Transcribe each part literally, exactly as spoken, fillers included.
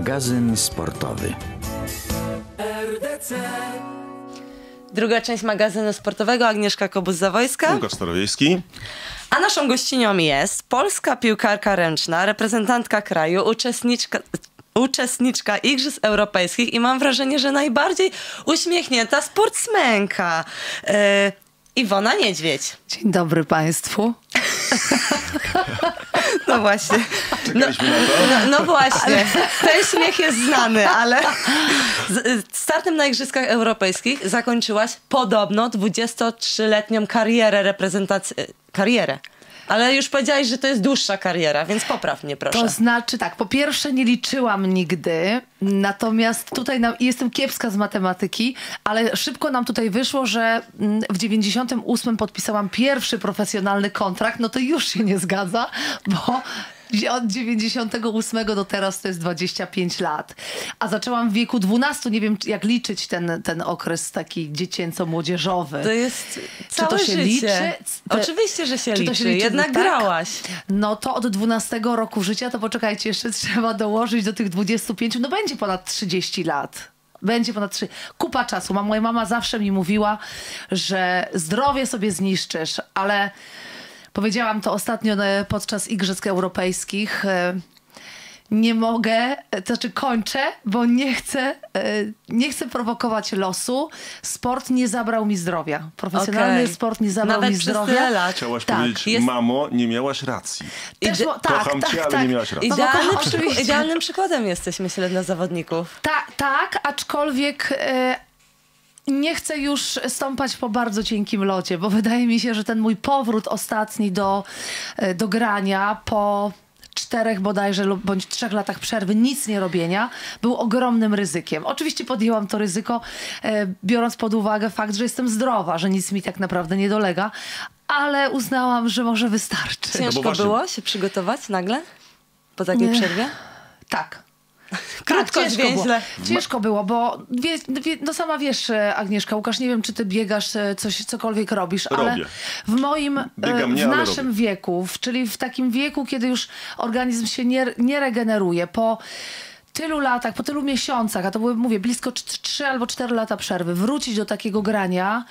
Magazyn sportowy. R D C. Druga część magazynu sportowego. Agnieszka Kobus-Zawojska. Łukasz Starowieyski. A naszą gościnią jest polska piłkarka ręczna, reprezentantka kraju, uczestniczka... uczestniczka Igrzysk Europejskich i mam wrażenie, że najbardziej uśmiechnięta sportsmenka yy, Iwona Niedźwiedź. Dzień dobry Państwu. No właśnie. No, no, no właśnie. Ten śmiech jest znany, ale startem na Igrzyskach Europejskich zakończyłaś podobno dwudziestotrzyletnią karierę reprezentacji... Karierę. Ale już powiedziałaś, że to jest dłuższa kariera, więc popraw mnie proszę. To znaczy tak, po pierwsze nie liczyłam nigdy, natomiast tutaj nam, jestem kiepska z matematyki, ale szybko nam tutaj wyszło, że w dziewięćdziesiątym ósmym podpisałam pierwszy profesjonalny kontrakt, no to już się nie zgadza, bo... Od dziewięćdziesiątego ósmego do teraz to jest dwadzieścia pięć lat. A zaczęłam w wieku dwunastu, nie wiem jak liczyć ten, ten okres taki dziecięco-młodzieżowy. To jest całe Czy to się życie. liczy? Te, Oczywiście, że się liczy. To się liczy. Jednak no, tak? grałaś. No to od dwunastego roku życia, to poczekajcie, jeszcze trzeba dołożyć do tych dwudziestu pięciu, no będzie ponad trzydzieści lat. Będzie ponad trzy. Kupa czasu. Moja mama zawsze mi mówiła, że zdrowie sobie zniszczysz, ale... Powiedziałam to ostatnio podczas Igrzysk Europejskich. Nie mogę, to znaczy kończę, bo nie chcę, nie chcę prowokować losu. Sport nie zabrał mi zdrowia. Profesjonalny okay. sport nie zabrał Nawet mi zdrowia. Lat. Chciałaś tak. powiedzieć, jest... mamo, nie miałaś racji. Też, Ide... tak, Kocham tak, cię, tak, ale tak. nie miałaś racji. Idealnym, no, przykład, idealnym przykładem jesteś, myślę, dla zawodników. Ta, tak, aczkolwiek... Y Nie chcę już stąpać po bardzo cienkim lodzie, bo wydaje mi się, że ten mój powrót ostatni do, do grania po czterech bodajże lub bądź trzech latach przerwy, nic nie robienia, był ogromnym ryzykiem. Oczywiście podjęłam to ryzyko, biorąc pod uwagę fakt, że jestem zdrowa, że nic mi tak naprawdę nie dolega, ale uznałam, że może wystarczy. Ciężko no było się przygotować nagle po takiej nie. przerwie? Tak. Krótko, tak, ciężko było. ciężko było, bo wie, wie, no sama wiesz, Agnieszka, Łukasz, nie wiem, czy ty biegasz, coś, cokolwiek robisz, Robię. ale w moim, Biegam, nie, w naszym robię. wieku, w, czyli w takim wieku, kiedy już organizm się nie, nie regeneruje, po tylu latach, po tylu miesiącach, a to były, mówię, blisko trzy albo cztery lata przerwy, wrócić do takiego grania,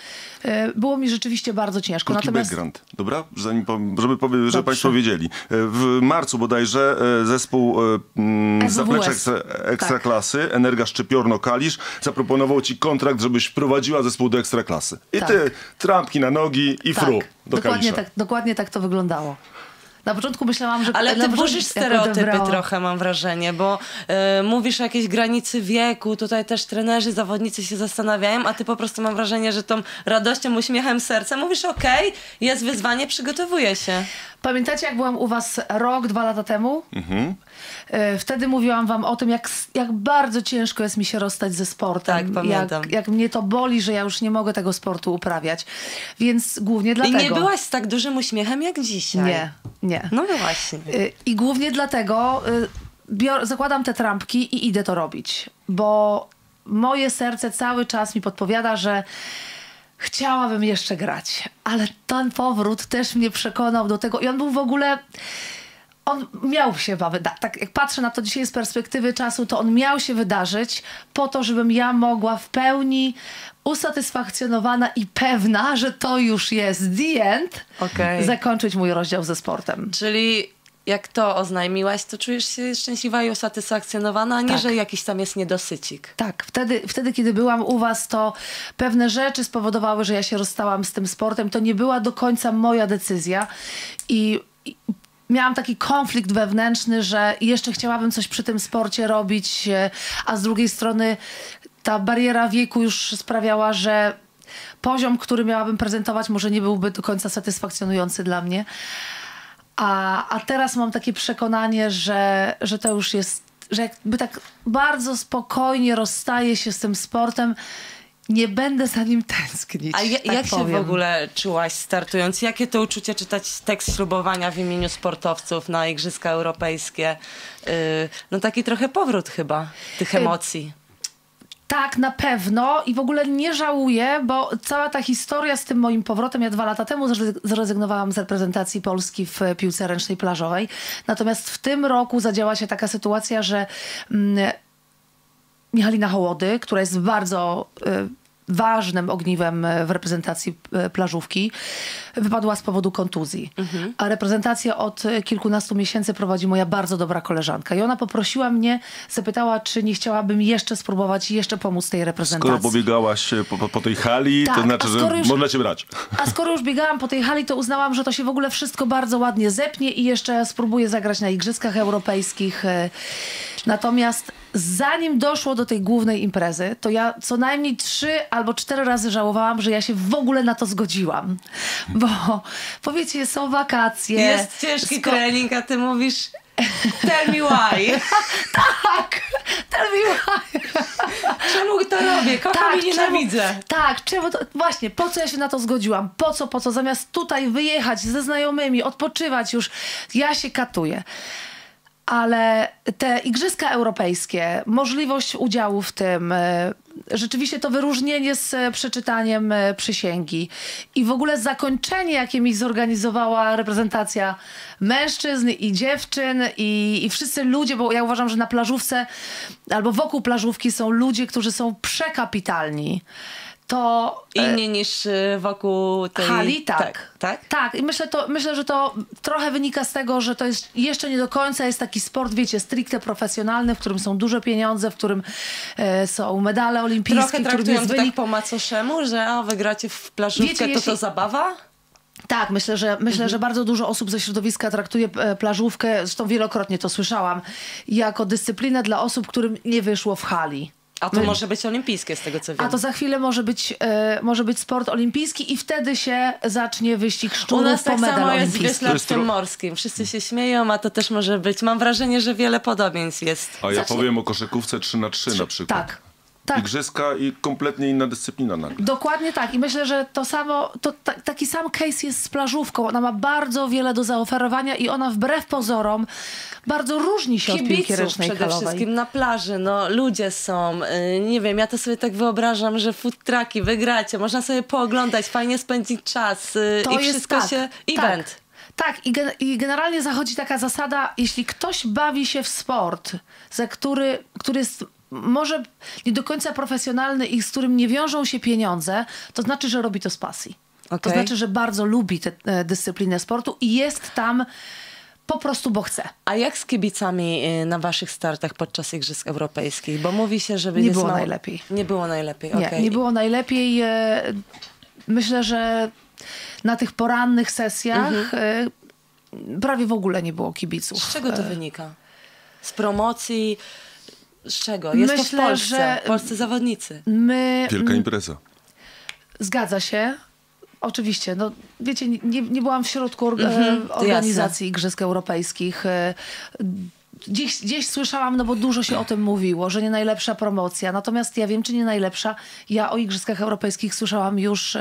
było mi rzeczywiście bardzo ciężko. Krótki Natomiast... background, dobra? Zanim, żeby powie, żeby Dobrze. Państwo wiedzieli. W marcu bodajże zespół mm, zaplecza ekstra, Ekstraklasy, tak. Energa Szczypiorno-Kalisz, zaproponował ci kontrakt, żebyś prowadziła zespół do Ekstraklasy. I tak. ty, trampki na nogi i tak. fru do dokładnie Kalisza. Tak, dokładnie tak to wyglądało. Na początku myślałam, że... Ale ty burzysz stereotypy trochę, mam wrażenie, bo y, mówisz o jakiejś granicy wieku, tutaj też trenerzy, zawodnicy się zastanawiają, a ty po prostu mam wrażenie, że tą radością, uśmiechem serca mówisz okej, okay, jest wyzwanie, przygotowuję się. Pamiętacie, jak byłam u was rok, dwa lata temu? Mhm. Y, wtedy mówiłam wam o tym, jak, jak bardzo ciężko jest mi się rozstać ze sportem. Tak, pamiętam. Jak, jak mnie to boli, że ja już nie mogę tego sportu uprawiać. Więc głównie dlatego... I nie byłaś z tak dużym uśmiechem jak dzisiaj. Nie, nie. Nie. No właśnie. I głównie dlatego bior, zakładam te trampki i idę to robić, bo moje serce cały czas mi podpowiada, że chciałabym jeszcze grać, ale ten powrót też mnie przekonał do tego i on był w ogóle... On miał się wydarzyć, tak jak patrzę na to dzisiaj z perspektywy czasu, to on miał się wydarzyć po to, żebym ja mogła w pełni usatysfakcjonowana i pewna, że to już jest the end, okay. zakończyć mój rozdział ze sportem. Czyli jak to oznajmiłaś, to czujesz się szczęśliwa i usatysfakcjonowana, a nie, tak. że jakiś tam jest niedosycik. Tak, wtedy, wtedy, kiedy byłam u was, to pewne rzeczy spowodowały, że ja się rozstałam z tym sportem. To nie była do końca moja decyzja i... i miałam taki konflikt wewnętrzny, że jeszcze chciałabym coś przy tym sporcie robić, a z drugiej strony ta bariera wieku już sprawiała, że poziom, który miałabym prezentować, może nie byłby do końca satysfakcjonujący dla mnie. A, a teraz mam takie przekonanie, że, że to już jest, że jakby tak bardzo spokojnie rozstaję się z tym sportem, nie będę za nim tęsknić. A ja, tak jak powiem. się w ogóle czułaś startując? Jakie to uczucie czytać tekst ślubowania w imieniu sportowców na Igrzyska Europejskie? Yy, no taki trochę powrót chyba tych emocji. Tak, na pewno i w ogóle nie żałuję, bo cała ta historia z tym moim powrotem, ja dwa lata temu zrezygnowałam z reprezentacji Polski w piłce ręcznej plażowej, natomiast w tym roku zadziała się taka sytuacja, że mm, Michalina Hołody, która jest bardzo y, ważnym ogniwem w reprezentacji plażówki, wypadła z powodu kontuzji. Mhm. A reprezentację od kilkunastu miesięcy prowadzi moja bardzo dobra koleżanka. I ona poprosiła mnie, zapytała, czy nie chciałabym jeszcze spróbować i jeszcze pomóc tej reprezentacji. Skoro pobiegałaś po, po tej hali, tak, to znaczy, że już, można cię brać. A skoro już biegałam po tej hali, to uznałam, że to się w ogóle wszystko bardzo ładnie zepnie i jeszcze spróbuję zagrać na Igrzyskach Europejskich. Natomiast zanim doszło do tej głównej imprezy, to ja co najmniej trzy albo cztery razy żałowałam, że ja się w ogóle na to zgodziłam. Bo powiecie, są wakacje. Jest ciężki trening, a ty mówisz tell me why. Tak, tell me why. Czemu to robię? Kocham tak, i nienawidzę. Czemu, tak, czemu to, właśnie, po co ja się na to zgodziłam? Po co, po co? Zamiast tutaj wyjechać ze znajomymi, odpoczywać już, ja się katuję. Ale te Igrzyska Europejskie, możliwość udziału w tym, rzeczywiście to wyróżnienie z przeczytaniem przysięgi i w ogóle zakończenie, jakie mi zorganizowała reprezentacja mężczyzn i dziewczyn i, i wszyscy ludzie, bo ja uważam, że na plażówce albo wokół plażówki są ludzie, którzy są przekapitalni. To, Inni e, niż wokół tej hali, tak. Tak, tak? tak. I myślę, to, myślę, że to trochę wynika z tego, że to jest jeszcze nie do końca jest taki sport, wiecie, stricte profesjonalny, w którym są duże pieniądze, w którym e, są medale olimpijskie. Trochę traktują to tak po macoszemu, że a, wygracie w plażówkę, wiecie, to jeśli... to zabawa? Tak, myślę, że, myślę, mhm. że bardzo dużo osób ze środowiska traktuje plażówkę, zresztą wielokrotnie to słyszałam, jako dyscyplinę dla osób, którym nie wyszło w hali. A to My. może być olimpijskie, z tego co wiem. A to za chwilę może być, yy, może być sport olimpijski i wtedy się zacznie wyścig szczurów po medal olimpijski. U nas tak samo jest wioślarstwem morskim. Wszyscy się śmieją, a to też może być. Mam wrażenie, że wiele podobieństw jest. A ja zacznie... powiem o koszykówce trzy na trzy na przykład. Tak. Tak. Igrzyska i kompletnie inna dyscyplina nagle. Dokładnie tak i myślę, że to samo, to taki sam case jest z plażówką. Ona ma bardzo wiele do zaoferowania i ona wbrew pozorom bardzo różni się Kibiców od piłki ręcznej przede halowej. Wszystkim na plaży, no ludzie są, yy, nie wiem, ja to sobie tak wyobrażam, że food trucki, wygracie, można sobie pooglądać, fajnie spędzić czas yy, to i jest wszystko tak, się, event. Tak. Tak, i, gen i generalnie zachodzi taka zasada, jeśli ktoś bawi się w sport, za który, który jest może nie do końca profesjonalny i z którym nie wiążą się pieniądze, to znaczy, że robi to z pasji. Okay. To znaczy, że bardzo lubi tę e, dyscyplinę sportu i jest tam po prostu, bo chce. A jak z kibicami y, na waszych startach podczas Igrzysk Europejskich? Bo mówi się, że nie było mało... najlepiej. Nie było najlepiej, okej. Okay. Nie, nie było najlepiej. E, myślę, że na tych porannych sesjach mhm. e, prawie w ogóle nie było kibiców. Z czego to e... wynika? Z promocji... Z czego? Jest Myślę, to w Polsce, że polscy zawodnicy. My, Wielka impreza. Zgadza się. Oczywiście. No, wiecie, nie, nie byłam w środku orga mm-hmm. organizacji Igrzysk Europejskich. Gdzieś, gdzieś słyszałam, no bo dużo się o tym mówiło, że nie najlepsza promocja. Natomiast ja wiem, czy nie najlepsza. Ja o Igrzyskach Europejskich słyszałam już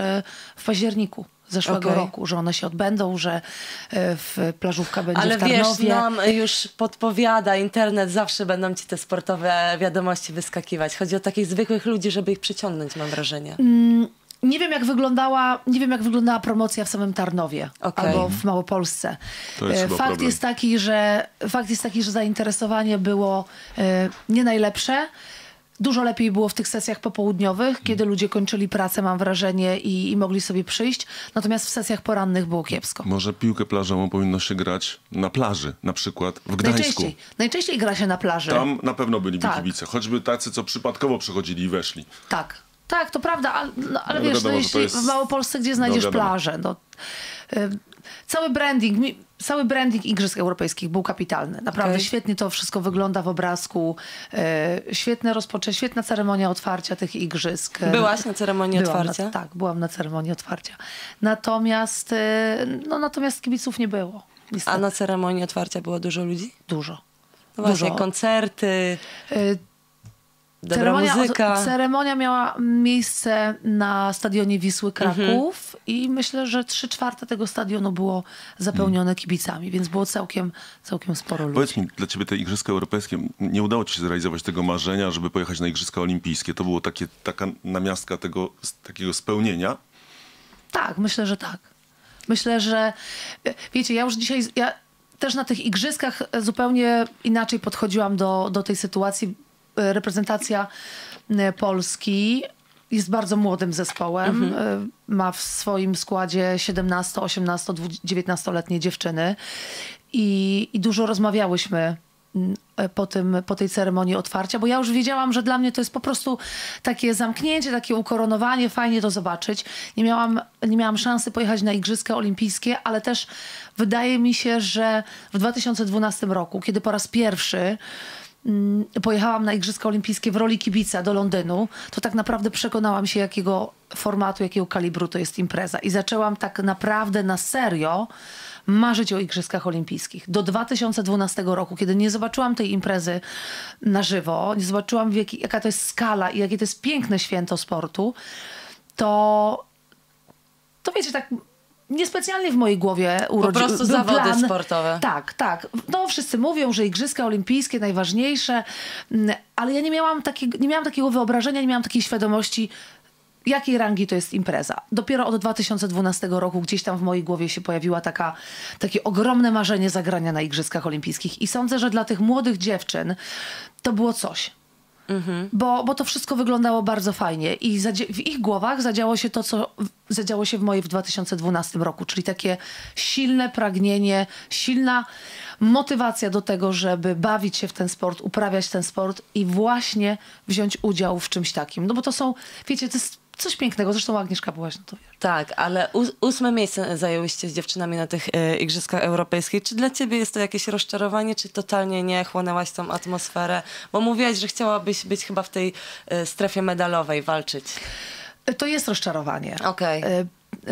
w październiku zeszłego okay. roku, że one się odbędą, że w plażówka będzie Ale w Tarnowie. Ale wiesz, nam już podpowiada internet, zawsze będą ci te sportowe wiadomości wyskakiwać. Chodzi o takich zwykłych ludzi, żeby ich przyciągnąć, mam wrażenie. Mm, nie wiem, jak wyglądała, nie wiem, jak wyglądała promocja w samym Tarnowie okay. albo w Małopolsce. To jest fakt, problem. Jest taki, że, fakt jest taki, że zainteresowanie było y, nie najlepsze. Dużo lepiej było w tych sesjach popołudniowych, kiedy ludzie kończyli pracę, mam wrażenie, i, i mogli sobie przyjść. Natomiast w sesjach porannych było kiepsko. Może piłkę plażową powinno się grać na plaży, na przykład w Gdańsku. Najczęściej, najczęściej gra się na plaży. Tam na pewno byliby tak. kibice, choćby tacy, co przypadkowo przychodzili i weszli. Tak, tak, to prawda, ale, no, ale no, wiesz, wiadomo, no, jeśli jest... w Małopolsce, gdzie znajdziesz no, plażę? No, y, cały branding... Mi... Cały branding Igrzysk Europejskich był kapitalny. Naprawdę okay. świetnie to wszystko wygląda w obrazku. E, świetne rozpoczęcie, świetna ceremonia otwarcia tych igrzysk. Byłaś na ceremonii byłam otwarcia? Na, tak, byłam na ceremonii otwarcia. Natomiast, e, no, natomiast kibiców nie było. Niestety. A na ceremonii otwarcia było dużo ludzi? Dużo. No właśnie, dużo. Koncerty... E, Dobra ceremonia, muzyka. Ceremonia miała miejsce na Stadionie Wisły Kraków mhm. i myślę, że trzy czwarte tego stadionu było zapełnione mhm. kibicami, więc było całkiem, całkiem sporo ludzi. Powiedz mi, dla ciebie te Igrzyska Europejskie, nie udało ci się zrealizować tego marzenia, żeby pojechać na Igrzyska Olimpijskie. To było takie, taka namiastka tego, takiego spełnienia? Tak, myślę, że tak. Myślę, że wiecie, ja już dzisiaj... Ja też na tych igrzyskach zupełnie inaczej podchodziłam do, do tej sytuacji. Reprezentacja Polski jest bardzo młodym zespołem. Mhm. Ma w swoim składzie siedemnasto, osiemnasto, dziewiętnastoletnie dziewczyny. I, i dużo rozmawiałyśmy po, tym, po tej ceremonii otwarcia, bo ja już wiedziałam, że dla mnie to jest po prostu takie zamknięcie, takie ukoronowanie, fajnie to zobaczyć. Nie miałam, nie miałam szansy pojechać na Igrzyska Olimpijskie, ale też wydaje mi się, że w dwa tysiące dwunastym roku, kiedy po raz pierwszy pojechałam na Igrzyska Olimpijskie w roli kibica do Londynu, to tak naprawdę przekonałam się, jakiego formatu, jakiego kalibru to jest impreza. I zaczęłam tak naprawdę na serio marzyć o Igrzyskach Olimpijskich. Do dwa tysiące dwunastego roku, kiedy nie zobaczyłam tej imprezy na żywo, nie zobaczyłam, w jaki, jaka to jest skala i jakie to jest piękne święto sportu, to, to wiecie, tak... Niespecjalnie w mojej głowie urodził się plan. Po prostu zawody sportowe. Tak, tak. No wszyscy mówią, że Igrzyska Olimpijskie najważniejsze, ale ja nie miałam, taki, nie miałam takiego wyobrażenia, nie miałam takiej świadomości, jakiej rangi to jest impreza. Dopiero od dwa tysiące dwunastego roku gdzieś tam w mojej głowie się pojawiła taka, takie ogromne marzenie zagrania na Igrzyskach Olimpijskich. I sądzę, że dla tych młodych dziewczyn to było coś. Mhm. Bo, bo to wszystko wyglądało bardzo fajnie i w ich głowach zadziało się to, co zadziało się w mojej w dwa tysiące dwunastym roku, czyli takie silne pragnienie, silna motywacja do tego, żeby bawić się w ten sport, uprawiać ten sport i właśnie wziąć udział w czymś takim. No bo to są, wiecie, to jest coś pięknego. Zresztą Agnieszka byłaś, no to wiesz. Tak, ale ósme miejsce zajęłyście z dziewczynami na tych e, Igrzyskach Europejskich. Czy dla ciebie jest to jakieś rozczarowanie, czy totalnie nie chłonęłaś tą atmosferę? Bo mówiłaś, że chciałabyś być chyba w tej e, strefie medalowej, walczyć. To jest rozczarowanie. Okej. Okay.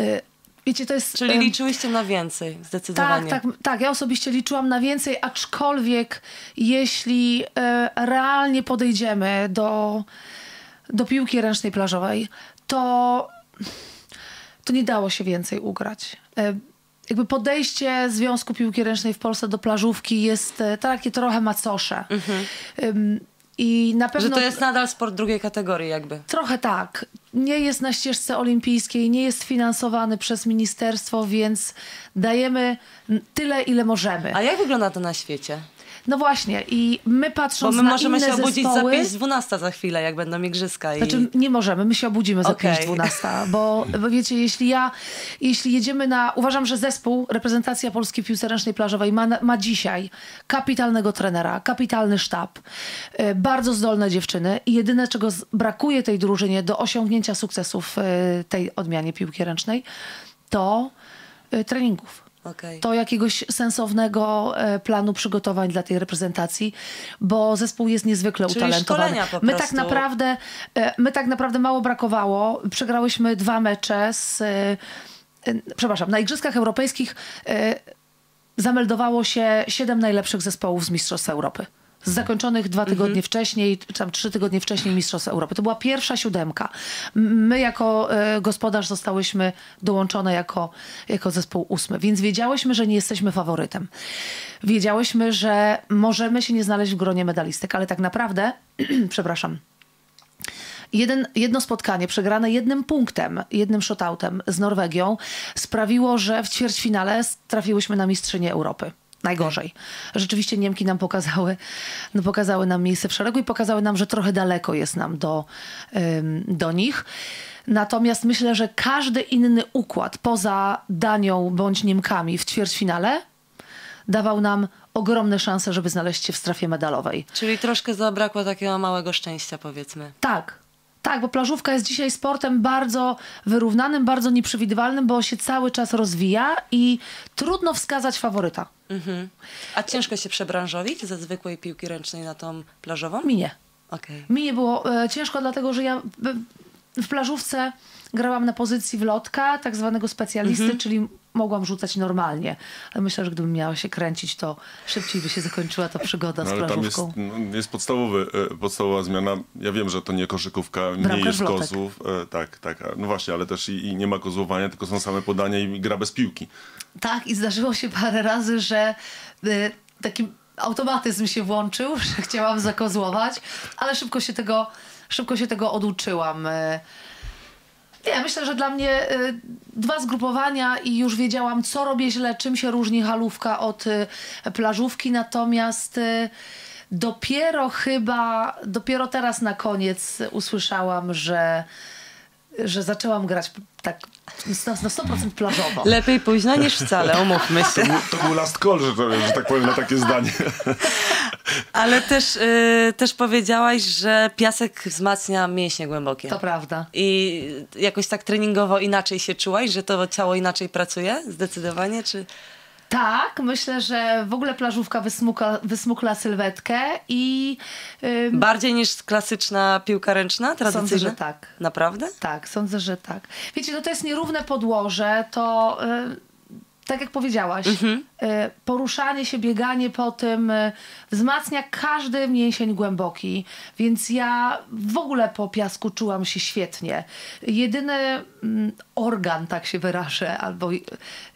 E, e, Wiecie, to jest, czyli liczyłyście na więcej, zdecydowanie. Tak, tak, tak, ja osobiście liczyłam na więcej, aczkolwiek jeśli e, realnie podejdziemy do, do piłki ręcznej plażowej, to, to nie dało się więcej ugrać. E, jakby podejście Związku Piłki Ręcznej w Polsce do plażówki jest e, takie trochę macosze. Mhm. E, I na pewno, że to jest nadal sport drugiej kategorii jakby. Trochę tak. Nie jest na ścieżce olimpijskiej, nie jest finansowany przez ministerstwo, więc dajemy tyle, ile możemy. A jak wygląda to na świecie? No właśnie i my patrząc na inne zespoły... Bo my możemy się obudzić zespoły, za pięć dwunasta za chwilę, jak będą igrzyska. I... Znaczy nie możemy, my się obudzimy okay. za pięć dwunasta, bo, bo wiecie, jeśli ja, jeśli jedziemy na... Uważam, że zespół, reprezentacja Polski w piłce ręcznej plażowej ma, ma dzisiaj kapitalnego trenera, kapitalny sztab, bardzo zdolne dziewczyny i jedyne, czego brakuje tej drużynie do osiągnięcia sukcesów tej odmianie piłki ręcznej, to treningów. Okay. To jakiegoś sensownego planu przygotowań dla tej reprezentacji, bo zespół jest niezwykle czyli utalentowany. My tak, naprawdę, my tak naprawdę mało brakowało. Przegrałyśmy dwa mecze z... Przepraszam, na Igrzyskach Europejskich zameldowało się siedem najlepszych zespołów z Mistrzostw Europy. Z zakończonych dwa tygodnie mhm. wcześniej, czy tam trzy tygodnie wcześniej Mistrzostw Europy. To była pierwsza siódemka. My jako y, gospodarz zostałyśmy dołączone jako, jako zespół ósmy. Więc wiedziałyśmy, że nie jesteśmy faworytem. Wiedziałyśmy, że możemy się nie znaleźć w gronie medalistek, ale tak naprawdę, przepraszam, Jeden, jedno spotkanie przegrane jednym punktem, jednym shotoutem z Norwegią sprawiło, że w ćwierćfinale trafiłyśmy na mistrzynię Europy. Najgorzej. Rzeczywiście Niemki nam pokazały, no pokazały nam miejsce w szeregu i pokazały nam, że trochę daleko jest nam do, ym, do nich. Natomiast myślę, że każdy inny układ poza Danią bądź Niemkami w ćwierćfinale dawał nam ogromne szanse, żeby znaleźć się w strefie medalowej. Czyli troszkę zabrakło takiego małego szczęścia, powiedzmy. Tak. Tak, bo plażówka jest dzisiaj sportem bardzo wyrównanym, bardzo nieprzewidywalnym, bo się cały czas rozwija i trudno wskazać faworyta. Mhm. A ciężko się przebranżowić ze zwykłej piłki ręcznej na tą plażową? Mi nie. Okay. Mi nie było e, ciężko, dlatego że ja... E, w plażówce grałam na pozycji wlotka, tak zwanego specjalisty, mhm. czyli mogłam rzucać normalnie. Ale myślę, że gdybym miała się kręcić, to szybciej by się zakończyła ta przygoda no, z plażówką. Ale tam jest, no, jest podstawowy, podstawowa zmiana. Ja wiem, że to nie koszykówka, bramka nie jest wlotek. Kozłów. E, tak, tak. No właśnie, ale też i, i nie ma kozłowania, tylko są same podania i gra bez piłki. Tak, i zdarzyło się parę razy, że y, taki automatyzm się włączył, że chciałam zakozłować, ale szybko się tego, szybko się tego oduczyłam. Y, Nie, myślę, że dla mnie y, dwa zgrupowania i już wiedziałam, co robię źle, czym się różni halówka od y, plażówki, natomiast y, dopiero chyba, dopiero teraz na koniec usłyszałam, że, że zaczęłam grać tak na, na sto procent plażowo. Lepiej późno niż wcale, umówmy się. To, to był last call, że, że tak powiem, na takie zdanie. Ale też, yy, też powiedziałaś, że piasek wzmacnia mięśnie głębokie. To prawda. I jakoś tak treningowo inaczej się czułaś, że to ciało inaczej pracuje? Zdecydowanie? Czy... Tak, myślę, że w ogóle plażówka wysmuka, wysmukla sylwetkę i... Yy, Bardziej niż klasyczna piłka ręczna, tradycyjna? Sądzę, że tak. Naprawdę? Tak, sądzę, że tak. Wiecie, no to jest nierówne podłoże, to... Yy, Tak jak powiedziałaś, mhm. poruszanie się, bieganie po tym wzmacnia każdy mięsień głęboki, więc ja w ogóle po piasku czułam się świetnie. Jedyny organ, tak się wyrażę, albo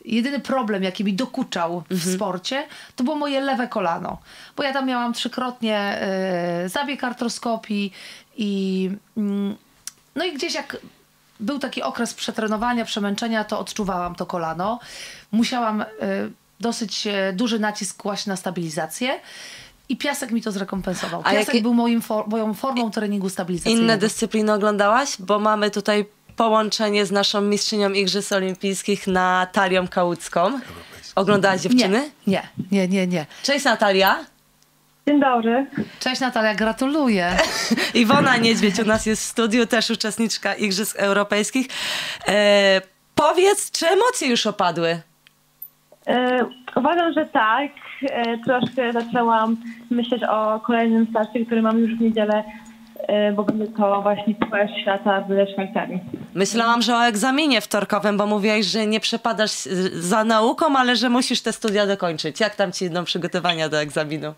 jedyny problem, jaki mi dokuczał mhm. w sporcie, to było moje lewe kolano, bo ja tam miałam trzykrotnie zabieg artroskopii i no i gdzieś jak... Był taki okres przetrenowania, przemęczenia, to odczuwałam to kolano. Musiałam y, dosyć y, duży nacisk kłaść na stabilizację i piasek mi to zrekompensował. Piasek A jakie... był moim for moją formą treningu stabilizacyjnego. Inne dyscypliny oglądałaś? Bo mamy tutaj połączenie z naszą mistrzynią Igrzysk Olimpijskich Natalią Kałucką. Oglądałaś dziewczyny? Nie, nie, nie, nie. nie. Cześć Natalia. Dzień dobry. Cześć Natalia, gratuluję. Iwona Niedźwiedź u nas jest w studiu, też uczestniczka Igrzysk Europejskich. E, powiedz, czy emocje już opadły? E, uważam, że tak. E, troszkę zaczęłam myśleć o kolejnym starcie, który mam już w niedzielę, e, bo będzie to właśnie Puchar Świata w Szwajcarii. Myślałam, że o egzaminie wtorkowym, bo mówiłaś, że nie przepadasz za nauką, ale że musisz te studia dokończyć. Jak tam ci idą przygotowania do egzaminu?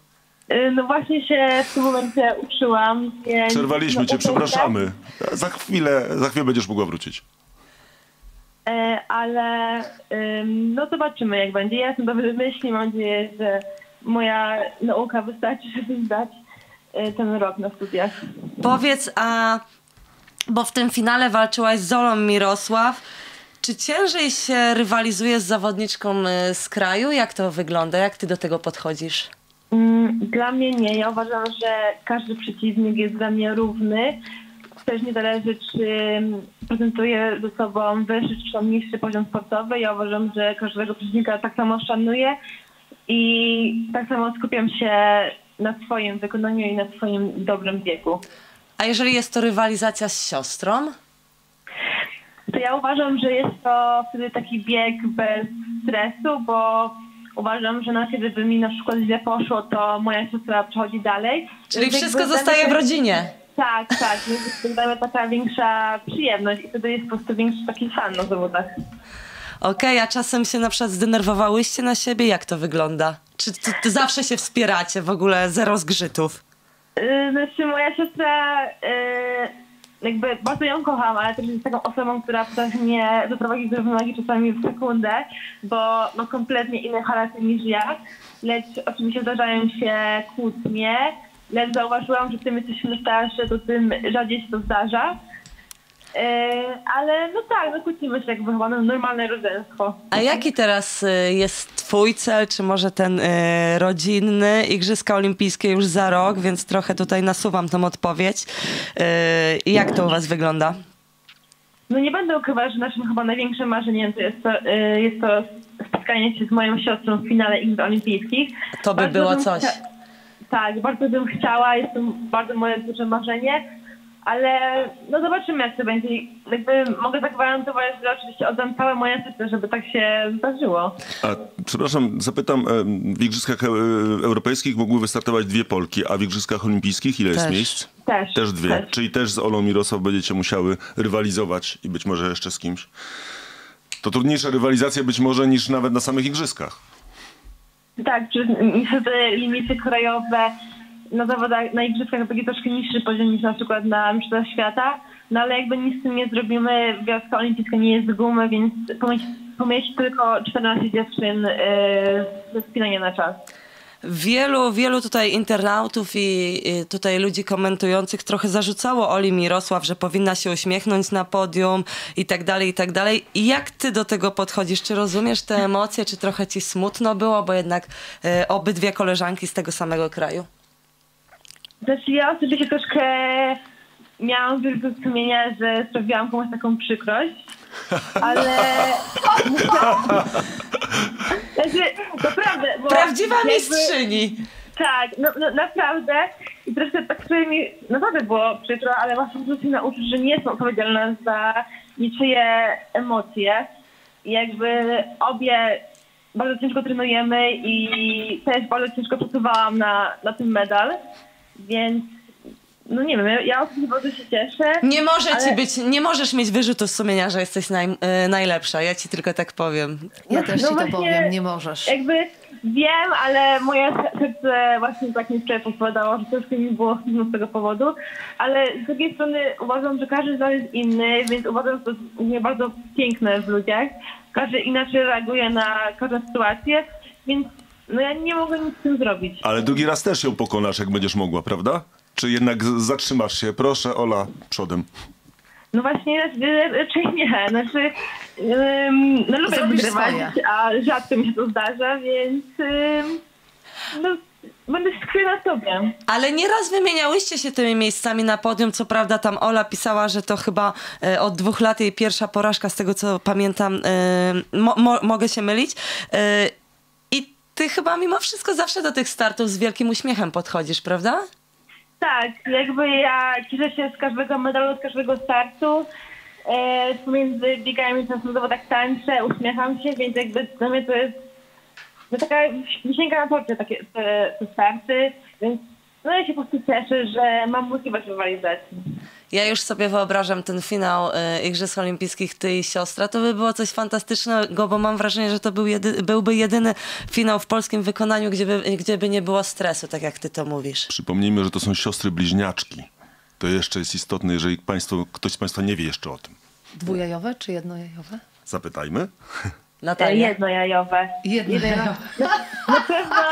No właśnie się w tym momencie uczyłam. Więc Przerwaliśmy no, cię, przepraszamy. Za chwilę, za chwilę będziesz mogła wrócić. E, ale ym, no zobaczymy jak będzie. Ja jestem dobrej myśli, mam nadzieję, że moja nauka wystarczy, żeby zdać y, ten rok na studiach. Powiedz, a bo w tym finale walczyłaś z Jolą Mirosław. Czy ciężej się rywalizuje z zawodniczką z kraju? Jak to wygląda? Jak ty do tego podchodzisz? Dla mnie nie. Ja uważam, że każdy przeciwnik jest dla mnie równy. Też nie zależy, czy prezentuje ze sobą wyższy czy mniejszy poziom sportowy. Ja uważam, że każdego przeciwnika tak samo szanuję i tak samo skupiam się na swoim wykonaniu i na swoim dobrym biegu. A jeżeli jest to rywalizacja z siostrą? To ja uważam, że jest to wtedy taki bieg bez stresu, bo... Uważam, że nawet gdyby mi na przykład źle poszło, to moja siostra przechodzi dalej. Czyli wszystko zostaje w rodzinie. Tak, tak. Jest taka większa przyjemność i wtedy jest po prostu większy taki fan na zawodach. Okej, a czasem się na przykład zdenerwowałyście na siebie? Jak to wygląda? Czy ty, ty zawsze się wspieracie w ogóle? Zero zgrzytów. Yy, znaczy moja siostra... Yy... Jakby bardzo ją kocham, ale też jest taką osobą, która potrafi mnie doprowadzić do równowagi czasami w sekundę, bo ma kompletnie inny charakter niż ja, lecz oczywiście zdarzają się kłótnie, lecz zauważyłam, że tym jesteśmy starsze, to tym rzadziej się to zdarza. Yy, ale no tak, no kłócimy się jakby chyba normalne rodzeństwo. A jaki teraz jest twój cel, czy może ten yy, rodzinny? Igrzyska Olimpijskie już za rok, więc trochę tutaj nasuwam tą odpowiedź. Yy, jak to u was wygląda? No nie będę ukrywać, że naszym chyba największym marzeniem to jest to, yy, jest to spotkanie się z moją siostrą w finale Igrzysk Olimpijskich. To by bardzo było coś. Tak, bardzo bym chciała, jest to bardzo moje duże marzenie. ale no zobaczymy, jak to będzie. Jakby mogę zagwarantować, że oczywiście oddam całe moje serce, żeby tak się zdarzyło. A przepraszam, zapytam, w Igrzyskach Europejskich mogły wystartować dwie Polki, a w Igrzyskach Olimpijskich ile też jest miejsc? Też. Też dwie. Też. Czyli też z Olą Mirosław będziecie musiały rywalizować i być może jeszcze z kimś. To trudniejsza rywalizacja być może niż nawet na samych Igrzyskach. Tak, przez niestety limity krajowe na zawodach, na Igrzyskach będzie troszkę niższy poziom niż na przykład na Mistrzostwach Świata, no ale jakby nic z tym nie zrobimy, wioska olimpijska nie jest z gumy, więc pomieści tylko czternaście dziewczyn yy, ze spinania na czas. Wielu, wielu tutaj internautów i tutaj ludzi komentujących trochę zarzucało Oli Mirosław, że powinna się uśmiechnąć na podium i tak dalej, i tak dalej. I jak ty do tego podchodzisz? Czy rozumiesz te emocje? Czy trochę ci smutno było? Bo jednak y, obydwie koleżanki z tego samego kraju. Znaczy ja osobiście troszkę miałam wielkie sumienia, że sprawiłam komuś taką przykrość, ale... Znaczy, naprawdę, bo prawdziwa jakby... mistrzyni. Tak, no, no naprawdę. I troszkę tak, które mi naprawdę było przykro, ale właśnie muszę się nauczyć, że nie jestem odpowiedzialna za niczyje emocje. I jakby obie bardzo ciężko trenujemy i też bardzo ciężko pracowałam na, na ten medal, więc no nie wiem, ja osobiście bardzo się cieszę. Nie może ale... ci być, nie możesz mieć wyrzutu sumienia, że jesteś naj, e, najlepsza. Ja ci tylko tak powiem. Ja no, też no ci to powiem, nie możesz. Jakby wiem, ale moje serce właśnie tak mi wczoraj podpowiadało, że troszkę mi było z tego powodu. Ale z drugiej strony uważam, że każdy z nas jest inny, więc uważam, że to jest bardzo piękne w ludziach. Każdy inaczej reaguje na każdą sytuację, więc no ja nie mogę nic z tym zrobić. Ale drugi raz też ją pokonasz, jak będziesz mogła, prawda? Czy jednak zatrzymasz się? Proszę, Ola, przodem. No właśnie, raczej nie. Znaczy, um, no lubię wygrywać, a rzadko mi się to zdarza, więc um, no, będę skryła sobie. Ale nieraz wymieniałyście się tymi miejscami na podium. Co prawda tam Ola pisała, że to chyba e, od dwóch lat jej pierwsza porażka, z tego co pamiętam. E, mo, mo, mogę się mylić. E, I ty chyba mimo wszystko zawsze do tych startów z wielkim uśmiechem podchodzisz, prawda? Tak, jakby ja cieszę się z każdego medalu, z każdego startu. E, pomiędzy biegami czasem zawodach tańczę, uśmiecham się, więc jakby dla mnie to jest no, taka wisienka na torcie, takie te, te starty, więc no ja się po prostu cieszę, że mam możliwość rywalizacji. Ja już sobie wyobrażam ten finał Igrzysk Olimpijskich, ty i siostra. To by było coś fantastycznego, bo mam wrażenie, że to był jedy, byłby jedyny finał w polskim wykonaniu, gdzie by, gdzie by nie było stresu, tak jak ty to mówisz. Przypomnijmy, że to są siostry bliźniaczki. To jeszcze jest istotne, jeżeli państwo, ktoś z państwa nie wie jeszcze o tym. Dwujajowe czy jednojajowe? Zapytajmy. Natalia. Jednojajowe. Jednojajowe. Na pewno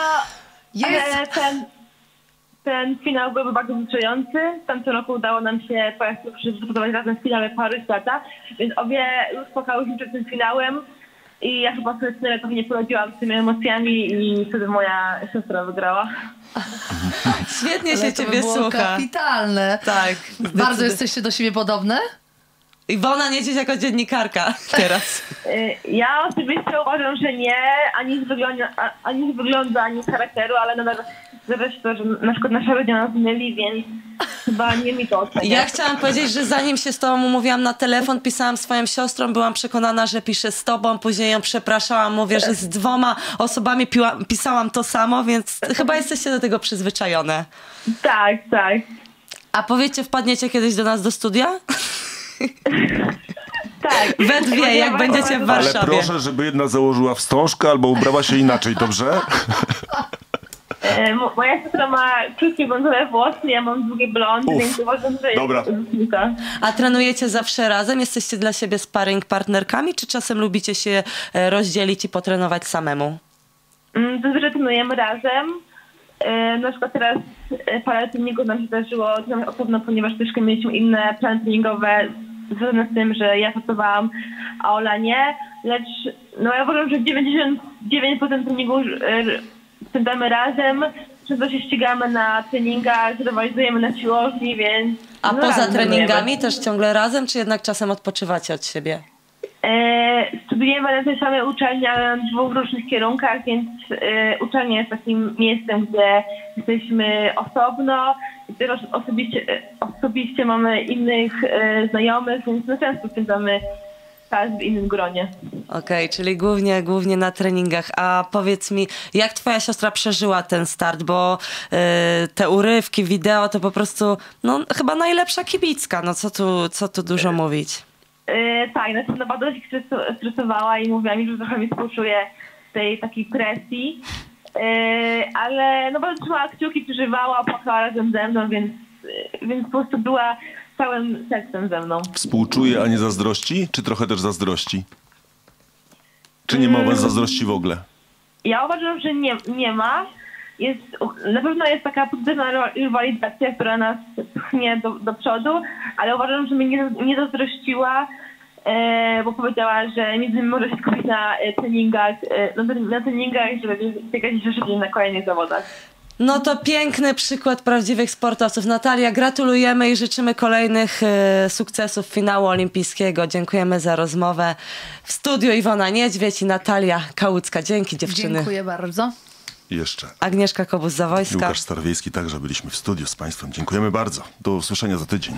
ten... Ten finał byłby bardzo wyczujący. W tamtym roku udało nam się po raz pierwszy wybudować razem w finale pary świata, więc obie już spotkały się przed tym finałem i ja chyba sobie tyle pewnie poradziłam z tymi emocjami i wtedy moja siostra wygrała. Świetnie się ale to ciebie by było słucha. Kapitalne. Tak. Bardzo jesteście do siebie podobne? Iwona Niedźwiedź jako dziennikarka teraz. Ja osobiście uważam, że nie, ani z wygląda, ani z, wygląda, ani z charakteru, ale nadal zresztą to, że na przykład nasza rodzina nas myli, więc chyba nie mi to ocenia. Ja chciałam powiedzieć, że zanim się z tobą umówiłam na telefon, pisałam swoją siostrą, byłam przekonana, że piszę z tobą, później ją przepraszałam, mówię, że z dwoma osobami piłam, pisałam to samo, więc chyba jesteście do tego przyzwyczajone. Tak, tak. A powiecie, wpadniecie kiedyś do nas do studia? Tak. We dwie, jak będziecie w Warszawie. Ale proszę, żeby jedna założyła wstążkę albo ubrała się inaczej, dobrze? Moja siostra ma krótkie brązowe włosy, ja mam długie blondy, Uf. więc uważam, że Dobra. jest... A trenujecie zawsze razem? Jesteście dla siebie sparring partnerkami, czy czasem lubicie się rozdzielić i potrenować samemu? Zazwyczaj trenujemy razem. Na przykład teraz parę treningów nam się zdarzyło osobno, ponieważ troszkę mieliśmy inne plany treningowe związane z tym, że ja pracowałam, a Ola nie. Lecz no ja uważam, że dziewięćdziesiąt dziewięć procent treningów spędzamy razem, często się ścigamy na treningach, rywalizujemy na siłowni, więc... A no poza treningami też ciągle razem, czy jednak czasem odpoczywacie od siebie? Studiuję na tej samej uczelni, ale w dwóch różnych kierunkach, więc uczelnia jest takim miejscem, gdzie jesteśmy osobno. Teraz osobiście, osobiście mamy innych znajomych, więc my często spędzamy czas w innym gronie. Okej, okay, czyli głównie, głównie na treningach. A powiedz mi, jak twoja siostra przeżyła ten start? Bo yy, te urywki, wideo to po prostu no, chyba najlepsza kibicka. No co tu, co tu dużo mówić? Yy, tak, znaczy, no bardzo się stresowała i mówiła mi, że trochę mi współczuje tej takiej presji, yy, ale no bardzo trzymała kciuki, przeżywała, płakała razem ze mną, więc, yy, więc po prostu była całym sercem ze mną. Współczuje, a nie zazdrości? Czy trochę też zazdrości? Czy nie ma u was zazdrości w ogóle? Ja uważam, że nie, nie ma. Jest, na pewno jest taka pozytywna rywalizacja, która nas pchnie do, do przodu, ale uważam, że mnie nie, nie zazdrościła, e, bo powiedziała, że między nimi może się skupić na treningach, e, na treningach, żeby biegać jeszcze szybciej na kolejnych zawodach. No to piękny przykład prawdziwych sportowców. Natalia, gratulujemy i życzymy kolejnych y, sukcesów finału olimpijskiego. Dziękujemy za rozmowę. W studiu Iwona Niedźwiedź i Natalia Kałucka. Dzięki, dziewczyny. Dziękuję bardzo. I jeszcze Agnieszka Kobus-Zawojska. Łukasz Starowieyski, także byliśmy w studiu z państwem. Dziękujemy bardzo. Do usłyszenia za tydzień.